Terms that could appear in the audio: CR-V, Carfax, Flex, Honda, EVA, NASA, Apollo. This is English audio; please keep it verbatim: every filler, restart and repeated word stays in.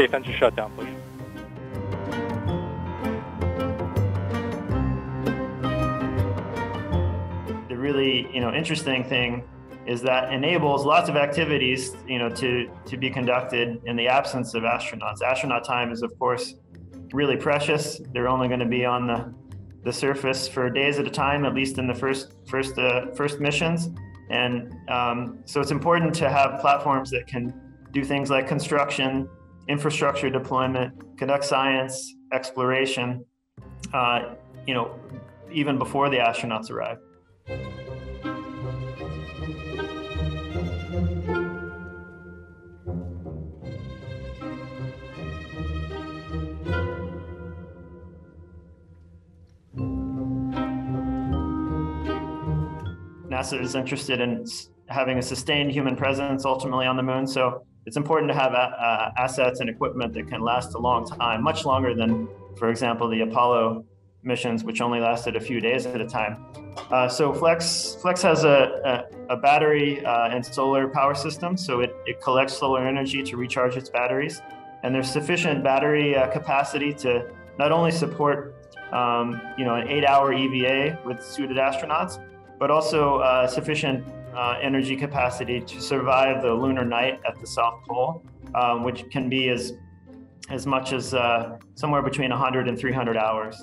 safe, engine shutdown, please. The really, you know, interesting thing is that enables lots of activities, you know, to, to be conducted in the absence of astronauts. Astronaut time is, of course, really precious. They're only going to be on the, the surface for days at a time, at least in the first, first, uh, first missions. And um, so it's important to have platforms that can do things like construction, infrastructure deployment, conduct science, exploration, uh, you know, even before the astronauts arrive. NASA is interested in having a sustained human presence ultimately on the moon, so it's important to have uh, assets and equipment that can last a long time, much longer than, for example, the Apollo missions, which only lasted a few days at a time. Uh, so Flex, Flex has a, a, a battery uh, and solar power system, so it, it collects solar energy to recharge its batteries, and there's sufficient battery uh, capacity to not only support um, you know, an eight-hour E V A with suited astronauts, but also uh, sufficient uh, energy capacity to survive the lunar night at the South Pole, um, which can be as, as much as uh, somewhere between one hundred and three hundred hours.